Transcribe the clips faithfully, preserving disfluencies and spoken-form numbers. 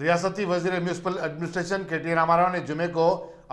रियासती वजीर municipal administration के टीना मराव ने जुमे को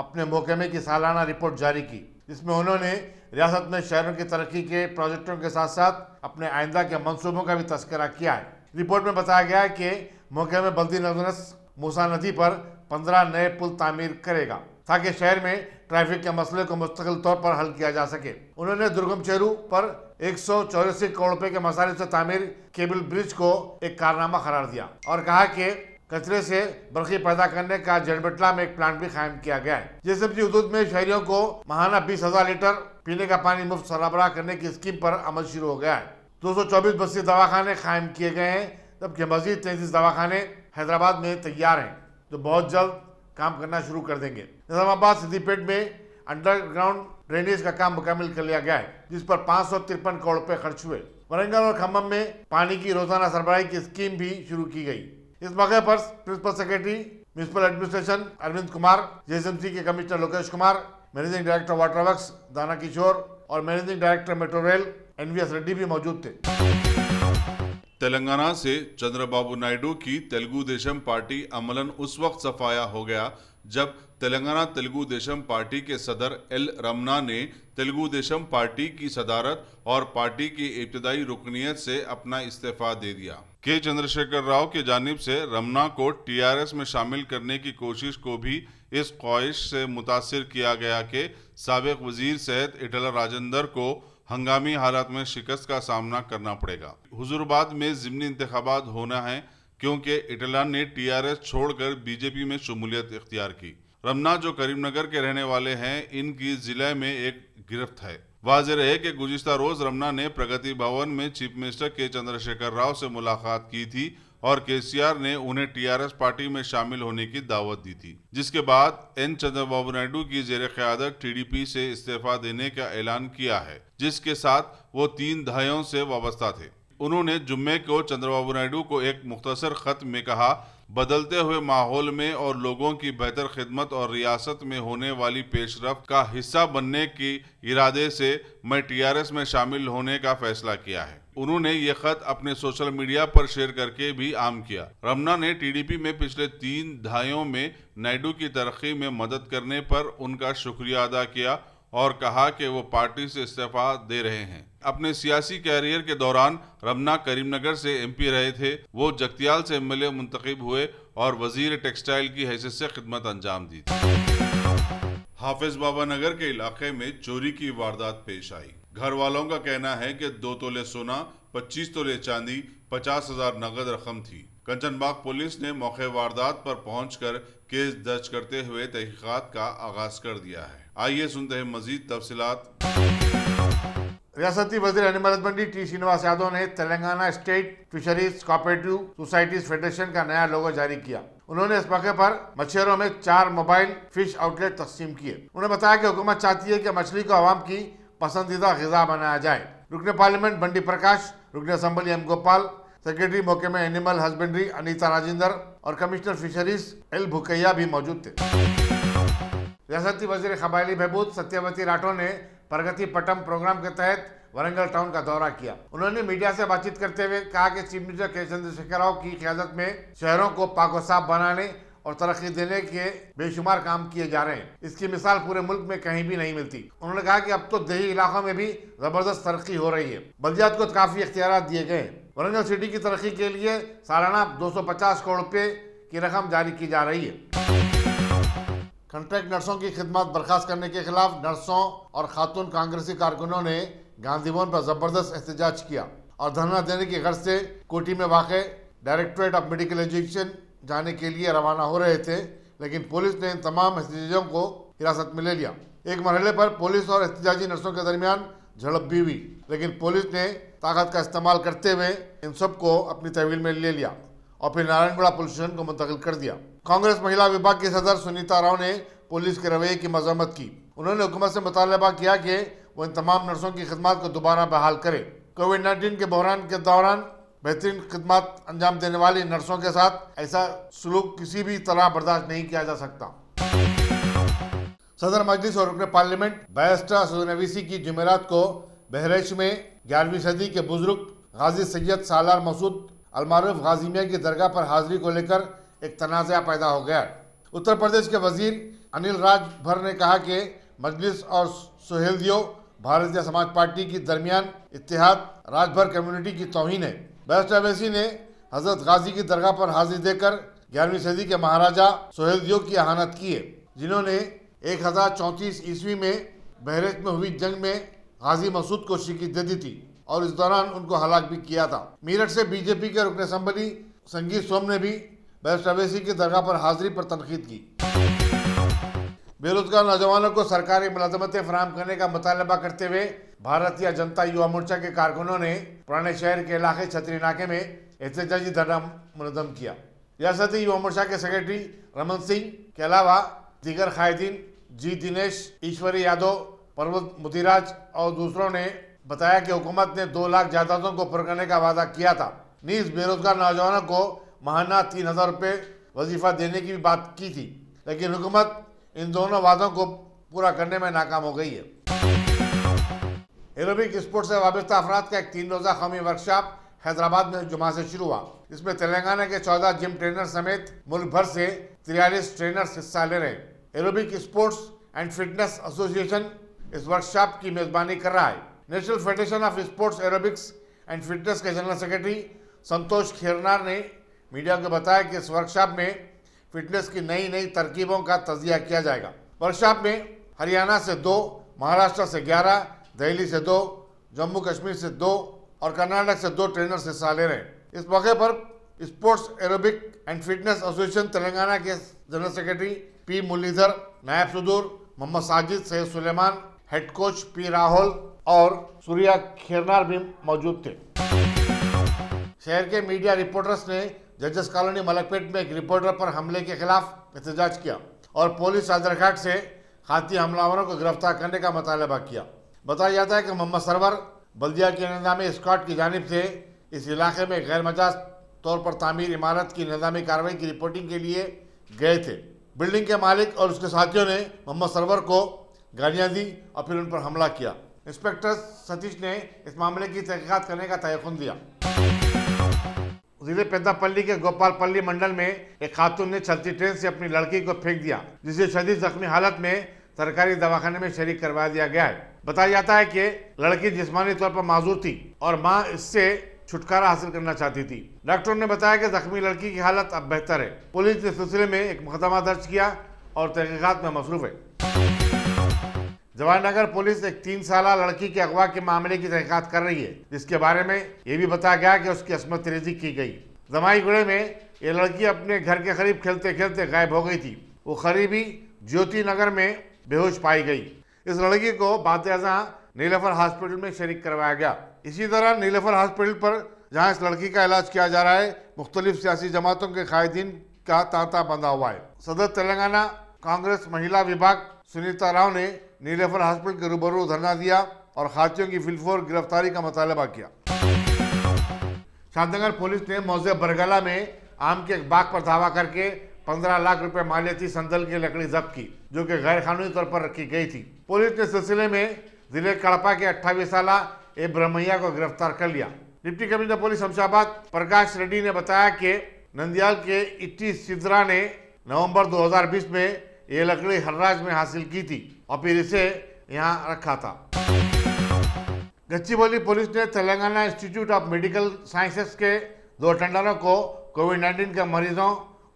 अपने महकमे की सालाना रिपोर्ट जारी की, जिसमें उन्होंने रियासत में शहरों की तरक्की के प्रोजेक्टों के साथ साथ अपने आइंदा के मंसूबों का भी तस्करा किया है। रिपोर्ट में बताया गया है कि महकमे बल्दी नजरस मूसा नदी पर पंद्रह नए पुल तामीर करेगा ताकि शहर में ट्रैफिक के मसले को मुस्तकिल तौर पर हल किया जा सके। उन्होंने दुर्गम चेहरू पर एक सौ चौरासी करोड़ रुपए के मसाले से तामीर केबल ब्रिज को एक कारनामा करार दिया और कहा कि कचरे से बर्फी पैदा करने का जनबेटला में एक प्लांट भी कायम किया गया है। जेसीबी उद्योग में शहरियों को महाना बीस हजार लीटर पीने का पानी मुफ्त सरबराह करने की स्कीम पर अमल शुरू हो गया है। दो सौ चौबीस बस्ती दवाखाने कायम किए गए हैं, जबकि मजीद तैंतीस दवाखाने हैदराबाद में तैयार हैं जो बहुत जल्द काम करना शुरू कर देंगे। निजामाबाद सिद्धिपेट में अंडरग्राउंड ड्रेनेज का काम मुकम्मल कर लिया गया है, जिस पर पाँच सौ तिरपन करोड़ रुपए खर्च हुए। वरंगल और खम्भम में पानी की रोजाना सरबराही की स्कीम भी शुरू की गई। इस मौके पर principal secretary municipal administration Arvind Kumar, JSMC के commissioner Lokesh Kumar, managing director water works Dana Kishore और managing director metro rail NVS Reddy भी मौजूद थे। तेलंगाना से चंद्रबाबू नायडू की तेलुगुदेशम पार्टी अमलन उस वक्त सफाया हो गया जब तेलंगाना तेलुगुदेशम पार्टी के सदर एल रमना ने तेलुगुदेशम पार्टी की सदारत और पार्टी की इब्तदाई रुकनियत से अपना इस्तीफा दे दिया। के चंद्रशेखर राव की जानिब से रमना को टीआरएस में शामिल करने की कोशिश को भी इस ख्वाहिश से मुतासिर किया गया कि साबिक वजीर सेहत एल राजेंद्र को हंगामी हालात में शिकस्त का सामना करना पड़ेगा। हुजूरबाद में ज़िमनी इंतखाबात होना है क्योंकि इटला ने टीआरएस छोड़कर बीजेपी में शमूलियत इख्तियार की। रमना जो करीमनगर के रहने वाले हैं, इनकी जिले में एक गिरफ्त है। वाज़े रहे कि गुज़िश्ता रोज़ रमना ने प्रगति भवन में चीफ मिनिस्टर के चंद्रशेखर राव से मुलाकात की थी और केसीआर ने उन्हें टीआरएस पार्टी में शामिल होने की दावत दी थी, जिसके बाद एन चंद्रबाबू नायडू की जेर क़यादत टीडीपी से इस्तीफा देने का ऐलान किया है, जिसके साथ वो तीन दहाइयों से वाबस्ता थे। उन्होंने जुम्मे को चंद्रबाबू नायडू को एक मुख्तसर खत में कहा, बदलते हुए माहौल में और लोगों की बेहतर खिदमत और रियासत में होने वाली पेशरफ्त का हिस्सा बनने की इरादे से मैं टीआरएस में शामिल होने का फैसला किया है। उन्होंने ये खत अपने सोशल मीडिया पर शेयर करके भी आम किया। रमना ने टीडीपी में पिछले तीन दहाइयों में नायडू की तरक्की में मदद करने पर उनका शुक्रिया अदा किया और कहा कि वो पार्टी से इस्तीफा दे रहे हैं। अपने सियासी कैरियर के दौरान रमना करीमनगर से एमपी रहे थे। वो जगतियाल से एमएलए मुंतखब हुए और वजीर टेक्सटाइल की हैसियत से खिदमत अंजाम दी थी। हाफिज बाबा नगर के इलाके में चोरी की वारदात पेश आई। घर वालों का कहना है कि दो तोले सोना, पच्चीस तोले चांदी, पचास हजार नकद रकम थी। कंचनबाग पुलिस ने मौके वारदात पर पहुंचकर केस दर्ज करते हुए तहकीकात का आगाज कर दिया है। आइए सुनते हैं मजीद तफसीलात। रियासती वजीर animal husbandry T Srinivas Yadav ने Telangana state fisheries cooperative societies federation का नया लोगो जारी किया। उन्होंने इस मौके पर मछेरों में चार मोबाइल फिश आउटलेट तकसीम किए। उन्होंने बताया कि हुकूमत चाहती है कि मछली को आवाम की पसंदीदा ग़िज़ा बनाया जाए। रुकन पार्लियामेंट बंडी प्रकाश, रुकन संबली एम गोपाल, सेक्रेटरी मौके में एनिमल हस्बेंड्री अनीता राजेंद्र और कमिश्नर फिशरीज एल भुकेया भी मौजूद थे। रियासती वजीर कबायली बहबूद सत्यवती राठौर ने प्रगति पटम प्रोग्राम के तहत वरंगल टाउन का दौरा किया। उन्होंने मीडिया से बातचीत करते हुए कहा कि चीफ मिनिस्टर के चंद्रशेखर राव की क़यादत में शहरों को पाक साफ बनाने और तरक्की देने के बेशुमार काम किए जा रहे हैं। इसकी मिसाल पूरे मुल्क में कहीं भी नहीं मिलती। उन्होंने कहा कि अब तो देही इलाकों में भी जबरदस्त तरक्की हो रही है। बल्दियात को काफी इख्तियार दिए गए हैं। वरंगल सिटी की तरक्की के लिए सालाना दो सौ पचास करोड़ रुपए की रकम जारी की जा रही है। कंट्रैक्ट नर्सों की खिदमत बर्खास्त करने के खिलाफ नर्सों और खातून कांग्रेसी कारकुनों ने गांधी भवन पर जबरदस्त एहतजाज किया और धरना देने की गर्ज से कोटी में वाक़े डायरेक्टोरेट ऑफ मेडिकल एजुकेशन जाने के लिए रवाना हो रहे थे, लेकिन पुलिस ने इन तमाम एहतजाजों को हिरासत में ले लिया। एक मरहले पर पुलिस और एहतजाजी नर्सों के दरमियान झड़प भी हुई, लेकिन पुलिस ने ताकत का इस्तेमाल करते हुए इन सब को अपनी तहवील में ले लिया और फिर नारायणगढ़ पुलिस स्टेशन को मुंतकिल कर दिया। कांग्रेस महिला विभाग की सदर सुनीता राव ने पुलिस के रवैये की मजम्मत की। उन्होंने हुकूमत से मुतालबा किया कि वो इन तमाम नर्सों की खिदमत को दोबारा बहाल करे। कोविड नाइन्टीन के बहरान के दौरान बेहतरीन खिदमत अंजाम देने वाली नर्सों के साथ ऐसा सलूक किसी भी तरह बर्दाश्त नहीं किया जा सकता। सदर मजलिस और रुकन पार्लियामेंट बैरिस्टर सदनवीसी की जुमेरात को बहरेच में ग्यारहवीं सदी के बुजुर्ग गाजी सैयद सालार मसूद अलमारूफ गाजीमिया की दरगाह पर हाजिरी को लेकर एक तनाज़ा पैदा हो गया। उत्तर प्रदेश के वजीर अनिल राजभर ने कहा कि मजलिस और सुहेलदियो भारतीय समाज पार्टी की दरमियान इत्तेहाद राजभर कम्युनिटी की तौहीन है। बैरिस्टर अवैसी ने हजरत गाजी की दरगाह पर हाजिरी देकर ग्यारहवीं सदी के महाराजा सुहेलदियो की अहानत की है, जिन्होंने एक हजार चौंतीस ईस्वी में बहरेच में हुई जंग में गाजी मसूद को शिकस्त दी थी और इस दौरान उनको हलाक भी किया था। मेरठ से बीजेपी के रुकने संबली संगीत सोम ने भी बैरिस्टर अवैसी की दरगाह पर हाजिरी पर तनकीद की। बेरोजगार नौजवानों को सरकारी मुलाजमतें फराहम करने का मुतालबा करते हुए भारतीय जनता युवा मोर्चा के कारकुनों ने पुराने शहर के इलाके छतरी नाके में एहतजाजी धरना मुनदम किया। रियासती युवा मोर्चा के सेक्रेटरी रमन सिंह के अलावा दीगर कायदीन जी दिनेश, ईश्वरी यादव, पर्वत मुदिराज और दूसरों ने बताया कि हुकूमत ने दो लाख जायदादों को पूरा करने का वादा किया था। नीज बेरोजगार नौजवानों को महाना तीन हजार रुपये वजीफा देने की भी बात की थी, लेकिन हुकूमत इन दोनों वादों को पूरा करने में नाकाम हो गई है। एरोबिक स्पोर्ट्स से वाबस्ता अफराद का एक तीन रोजा कौमी वर्कशॉप हैदराबाद में जुमा से शुरू हुआ। इसमें तेलंगाना के चौदह जिम ट्रेनर समेत मुल्क भर से तिरालीस ट्रेनर्स हिस्सा ले रहे हैं। Aerobic sports and fitness association इस वर्कशॉप की मेजबानी कर रहा है। National federation of sports aerobics and fitness के जनरल सेक्रेटरी संतोष खेरनार ने मीडिया को बताया कि इस वर्कशॉप में फिटनेस की नई नई तरकीबों का तजिया किया जाएगा। वर्कशॉप में हरियाणा से दो, महाराष्ट्र से ग्यारह, दिल्ली से दो, जम्मू कश्मीर से दो और कर्नाटक से दो ट्रेनर्स हिस्सा ले रहे हैं। इस मौके पर sports aerobic and fitness association Telangana के जनरल सेक्रेटरी पी मुरलीधर, नायब सुदूर Mohammed Sajid Syed Suleman, head coach P Rahul और सूर्या खेरनार भी मौजूद थे। शहर के मीडिया रिपोर्टर्स ने जजेस कॉलोनी मलकपेट में एक रिपोर्टर पर हमले के खिलाफ एहतजाज किया और पुलिस आदरघाट से खाती हमलावरों को गिरफ्तार करने का मुतालबा किया। बताया जाता है कि मोहम्मद सरवर बल्दिया के निजामी स्कॉट की जानिब से इस इलाके में गैर मजाज तौर पर तामीर इमारत की निजामी कार्रवाई की रिपोर्टिंग के लिए गए थे। बिल्डिंग के मालिक और उसके साथियों ने मोहम्मद सरवर को गालियाँ दी और फिर उन पर हमला किया। इंस्पेक्टर सतीश ने इस मामले की तहकीकात करने का तयक्कुन दिया। जिले पेद्दापल्ली के गोपालपल्ली मंडल में एक खातून ने चलती ट्रेन से अपनी लड़की को फेंक दिया, जिसे शदीद जख्मी हालत में सरकारी दवाखाने में शरीक करवा दिया गया है। बताया जाता है कि लड़की जिस्मानी तौर पर माजूर थी और मां इससे छुटकारा हासिल करना चाहती थी। डॉक्टरों ने बताया कि जख्मी लड़की की हालत अब बेहतर है। पुलिस ने सिलसिले में एक मुकदमा दर्ज किया और तहकीकात में मसरूफ है। जवाहरनगर पुलिस एक तीन साल लड़की के अगवा के मामले की तहकीकात कर रही है, जिसके बारे में ये भी बताया गया कि उसकी असमत रेजी की गई। जमाईगुड़े में ये लड़की अपने घर के करीब खेलते खेलते गायब हो गई थी। वो करीबी ज्योति नगर में बेहोश पाई गई। इस लड़की को बाद नीलफर हॉस्पिटल में शरीक करवाया गया। इसी तरह नीलफर हॉस्पिटल पर जहाँ इस लड़की का इलाज किया जा रहा है, मुख्तलिफ सियासी जमातों के कायदीन का तांता बंधा हुआ है। सदर तेलंगाना कांग्रेस महिला विभाग सुनीता राव ने नीलेफर हॉस्पिटल के रूबरू धरना दिया और खातियों की फिलफोर गिरफ्तारी का मुतालबा किया। शांतनगर पुलिस ने मौजे बरगला में आम के एक बाग पर धावा करके पंद्रह लाख रुपए मालियती संदल की लकड़ी जब्त की, जो कि गैर कानूनी तौर पर रखी गई थी। पुलिस ने सिलसिले में जिले कड़पा के अट्ठाईस साल ए ब्रह्मैया को गिरफ्तार कर लिया। Deputy commissioner police Shamshabad Prakash Reddy ने बताया कि नंदियाल के इट्टी सिद्रा ने नवंबर दो हज़ार बीस में ये लकड़ी हर्राज में हासिल की थी और फिर इसे यहाँ रखा था। गच्चीबौली पुलिस ने Telangana institute of medical sciences के दो टेंडरों को कोविड नाइन्टीन के मरीजों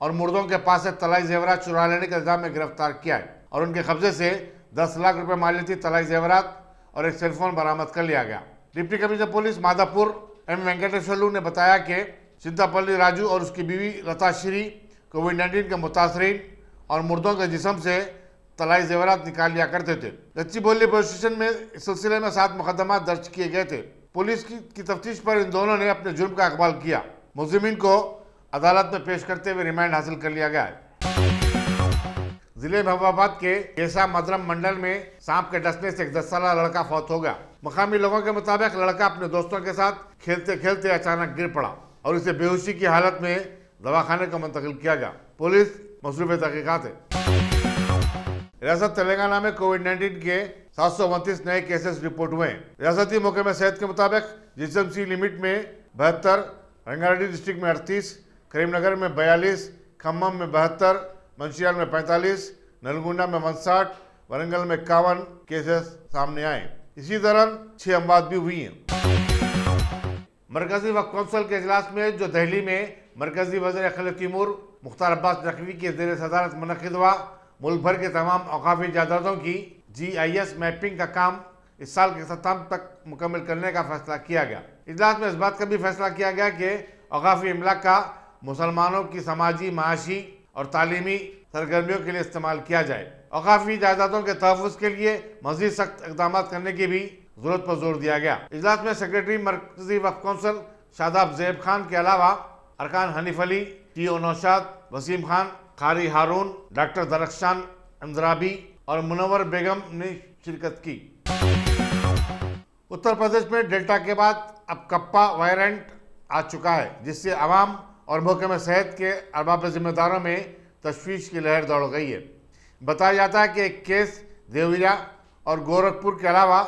और मुर्दों के पास से तलाई जेवरात चुरा लेने के इल्जाम में गिरफ्तार किया है और उनके कब्जे से दस लाख रुपए मालियती तलाई जेवरात और एक सेलफोन बरामद कर लिया गया। Deputy commissioner police Madhapur M Venkateswarlu ने बताया कि सिद्धपल्ली राजू और उसकी बीवी लताश्री कोविड नाइन्टीन के मुतासरीन और मुर्दों के जिस्म से तलाई जेवरात निकाल लिया करते थे। गच्चीबौली पुलिस स्टेशन में इस सिलसिले में सात मुकदमा दर्ज किए गए थे। पुलिस की, की तफ्तीश पर इन दोनों ने अपने जुर्म का इकबाल किया। मुजरिमीन को अदालत में पेश करते हुए रिमांड हासिल कर लिया गया है। जिले महबाबाद के केसा मदरम मंडल में सांप के डसने से एक दस साल लड़का फौत हो गया। मकामी लोगों के मुताबिक लड़का अपने दोस्तों के साथ खेलते खेलते अचानक गिर पड़ा और इसे बेहोशी की हालत में दवाखाने को मुंतकिल किया गया। पुलिस मसरूफ़ तहकीकात है। रियासत तेलंगाना में कोविड नाइन्टीन के सात सौ उनतीस नए केसेस रिपोर्ट हुए। रियासती महकमे सेहत के मुताबिक जीएचएमसी लिमिट में बहत्तर, रंगारेड्डी डिस्ट्रिक्ट में अड़तीस, करीमनगर में बयालीस, खम्भम में बहत्तर, मंशियाल में पैंतालीस, नलगुंडा में उनसठ, वरंगल में इक्यावन केसेस सामने आए। इसी दौरान छह अमवात भी हुई हैं। मरकजी वक्फ कौंसिल के इजलास में जो दिल्ली में मरकजी वज़ीर खिल तैमूर मुख्तार अब्बास नकवी के जेर सदारत मुनक़िद हुआ, मुल्क भर के तमाम औकाफी जायदादों की जी आई एस मैपिंग का काम इस साल के सप्ताह तक मुकम्मल करने का फैसला किया गया। इजलास में इस बात का भी फैसला किया गया कि औकाफी इमलाक का मुसलमानों की समाजी, माशी और तालीमी सरगर्मियों के लिए इस्तेमाल किया जाए। औकाफी जायदादों के तहफ़्फ़ुज़ के लिए मज़ीद सख्त इक़दाम करने की भी ज़रूरत पर जोर दिया गया। इजलास में सेक्रेटरी मरकज़ी वक्फ कौंसिल शादाब ज़ैब खान के अलावा अरकान Hanif Ali, T O Naushad, Waseem Khan, Qari Haroon, doctor Darakhshan Anjrabi और मुनव्वर बेगम ने शिरकत की। उत्तर प्रदेश में डेल्टा के बाद अब कप्पा वायरेंट आ चुका है, जिससे आवाम और महकमे सेहत के अरबाब जिम्मेदारों में तशवीश की लहर दौड़ गई है। बताया जाता है कि एक केस देवरिया और गोरखपुर के अलावा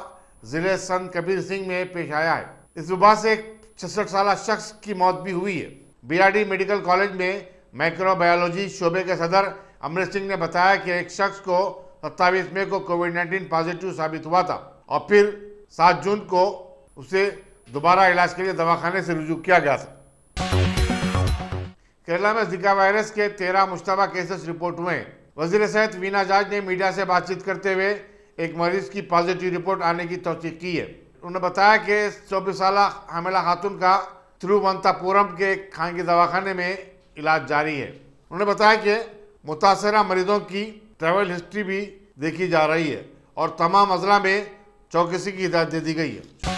ज़िले संत कबीर सिंह में पेश आया है। इस वबा से एक छसठ साल शख्स की मौत भी हुई है। बीआरडी मेडिकल कॉलेज में माइक्रोबायोलॉजी शोबे के सदर अमृत सिंह ने बताया कि एक शख्स को सत्ताईस मई को कोविड नाइन्टीन पॉजिटिव साबित हुआ था और फिर सात जून को उसे दोबारा इलाज के लिए दवाखाने से रुजू किया गया था। केरला में जिका वायरस के तेरह मुश्तबा केसेस रिपोर्ट हुए हैं। वजीर सेहत वीना जाज ने मीडिया से बातचीत करते हुए एक मरीज की पॉजिटिव रिपोर्ट आने की तौसीक की है। उन्होंने बताया कि चौबीस साल हामिला खातून का तिरुवनंतपुरम के एक खानगी दवाखाने में इलाज जारी है। उन्होंने बताया कि मुतासरा मरीजों की ट्रैवल हिस्ट्री भी देखी जा रही है और तमाम अजला में चौकसी की हिदायत दे दी गई है।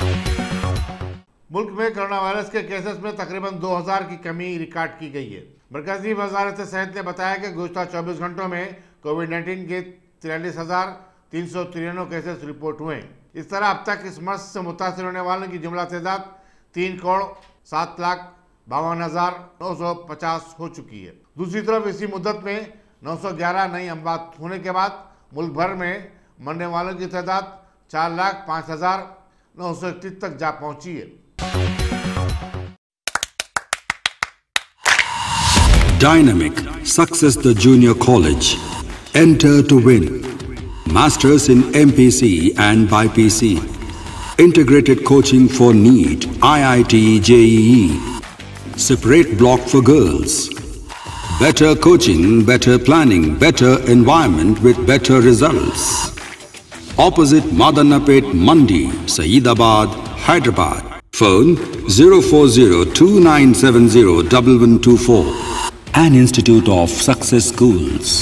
मुल्क में कोरोना वायरस के केसेस में तकरीबन दो हज़ार की कमी रिकॉर्ड की गई है। मरकजी वजारत सेहत ने बताया कि गुज़श्ता चौबीस घंटों में कोविड नाइन्टीन के तिरालीस हज़ार तीन सौ तिरानवे केसेस रिपोर्ट हुए। इस तरह अब तक इस मर्ज से मुतासर होने वालों की जुमला तादाद तीन करोड़ सात लाख बावन हज़ार नौ सौ पचास हो चुकी है। दूसरी तरफ इसी मुद्दत में नौ सौ ग्यारह नई अमवात होने के बाद मुल्क भर में मरने वालों की तादाद चार लाख पाँच हज़ार नौ सौ इकतीस तक जा पहुँची है। Dynamic success the junior college. Enter to win. Masters in M P C and B Y P C. Integrated coaching for NEET, I I T, J E E. Separate block for girls. Better coaching, better planning, better environment with better results. Opposite Madanapet Mandi, Saidabad, Hyderabad. Phone zero four zero two nine seven zero one one two four. An Institute of Success Schools.